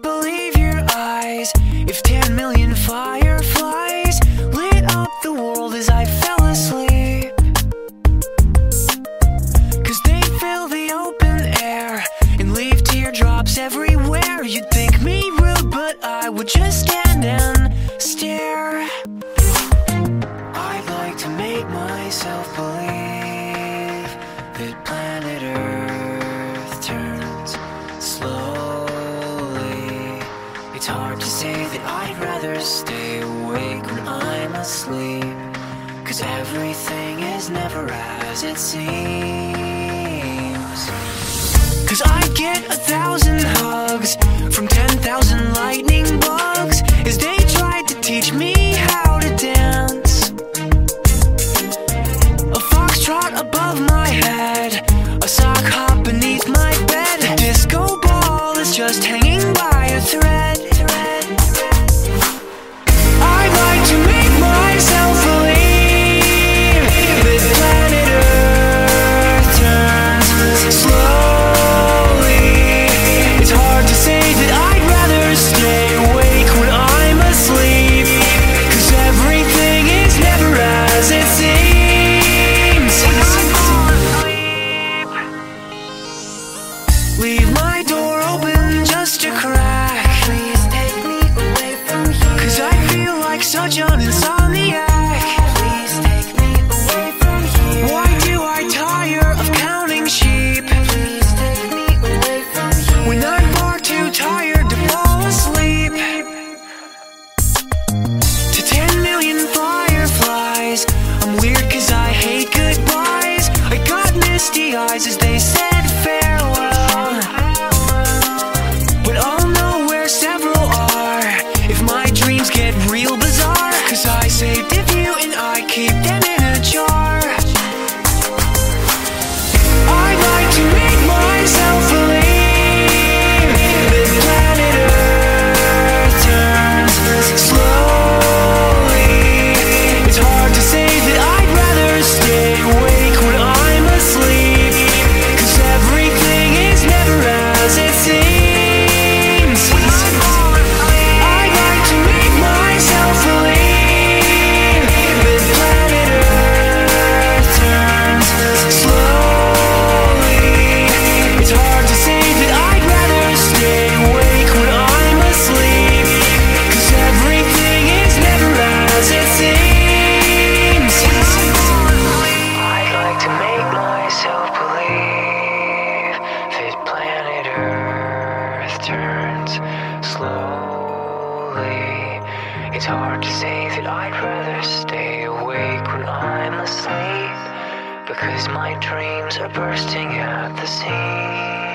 Believe your eyes if 10 million fireflies lit up the world as I fell asleep, 'cause they fill the open air and leave teardrops everywhere. You'd think me rude, but I would just stand and stare. I'd like to make myself believe that planet Earth turns slow. It's hard to say that I'd rather stay awake when I'm asleep, 'cause everything is never as it seems. 'Cause I get 1,000 hugs from 10,000 lightning bugs as they tried to teach me how to dance. A foxtrot above my head, a sock hop beneath my bed, a disco ball is just hanging by a thread. Leave my door open just a crack. Please take me away from here, 'cause I feel like such an insomniac. Please take me away from here. Why do I tire of counting sheep? Please take me away from here, when I'm far too tired to fall asleep. To 10 million fireflies, I'm weird 'cause I hate goodbyes. I got misty eyes as they said farewell, but I'll know where several are if my dreams get real bizarre, 'cause I saved a few and I keep them in a jar. I'd like to make myself believe that planet Earth turns slowly. It's hard to say that I'd rather stay awake when I'm asleep, 'cause everything is never as it seems. Turns slowly. It's hard to say that I'd rather stay awake when I'm asleep, because my dreams are bursting at the seams.